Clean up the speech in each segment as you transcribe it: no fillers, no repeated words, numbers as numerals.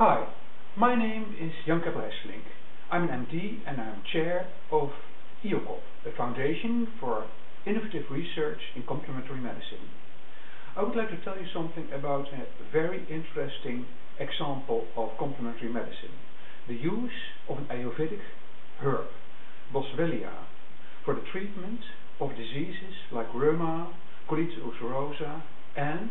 Hi, my name is Janke Bresling. I'm an MD and I'm chair of IOCOB, the Foundation for Innovative Research in Complementary Medicine. I would like to tell you something about a very interesting example of complementary medicine. The use of an Ayurvedic herb, Boswellia, for the treatment of diseases like Rheuma, colitis ulcerosa, and,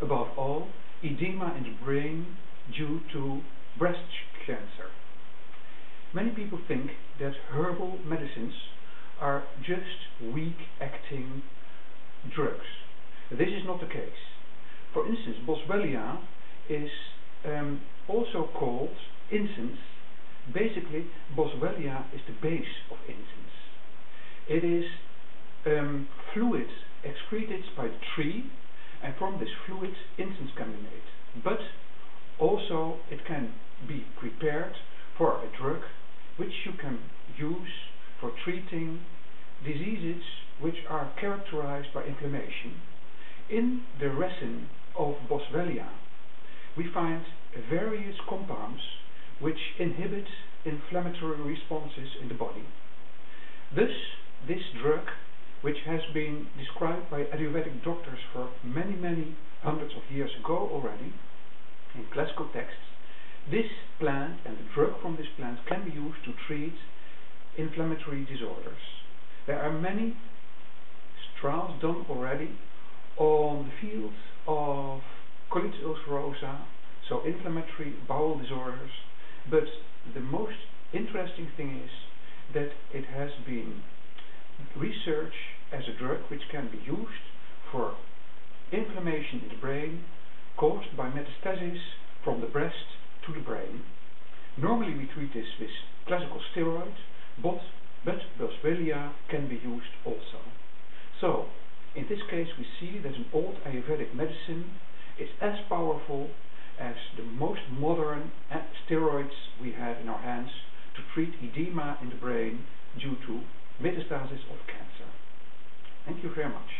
above all, edema in the brain due to breast cancer. Many people think that herbal medicines are just weak-acting drugs. This is not the case. For instance, Boswellia is also called incense. Basically, Boswellia is the base of incense. It is fluid excreted by the tree, and from this fluid incense can be made. But also it can be prepared for a drug which you can use for treating diseases which are characterized by inflammation. In the resin of Boswellia we find various compounds which inhibit inflammatory responses in the body. Thus, this drug, which has been described by Ayurvedic doctors for many hundreds of years ago already in classical texts, this plant and the drug from this plant can be used to treat inflammatory disorders. There are many trials done already on the field of colitis ulcerosa, so inflammatory bowel disorders, but the most interesting thing is that it has been researched as a drug which can be used for inflammation in the brain caused by metastasis from the breast to the brain. Normally we treat this with classical steroids, but Boswellia can be used also. So, in this case we see that an old Ayurvedic medicine is as powerful as the most modern steroids we have in our hands to treat edema in the brain due to metastasis of cancer. Thank you very much.